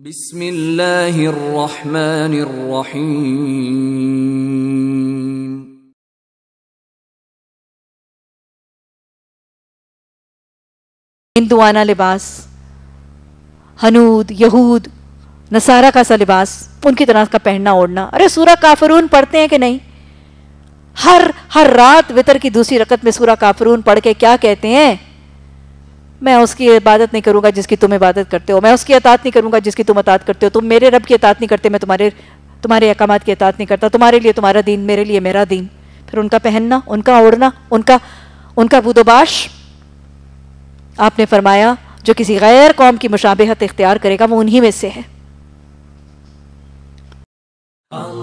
بسم الله الرحمن الرحيم हिंदुआना लिबास, हनूद, यहूद, नसारा का सा लिबास, उनकी तरह का पहनना ओढ़ना। अरे सूरा काफरून पढ़ते हैं कि नहीं? हर रात वितर की दूसरी रकत में सूरा काफरून पढ़ के क्या कहते हैं? मैं उसकी इबादत नहीं करूंगा जिसकी तुम इबादत करते हो, मैं उसकी अतात नहीं करूंगा जिसकी तुम अतात करते हो, तुम मेरे रब की अतात नहीं करते, मैं तुम्हारे अकामात की अतात नहीं करता, तुम्हारे लिए तुम्हारा दीन, मेरे लिए मेरा दीन। फिर उनका पहनना, उनका ओढ़ना, उनका बुदोबाश। आपने फरमाया जो किसी गैर कौम की मुशाबहत इख्तियार करेगा वो उन्हीं में से है।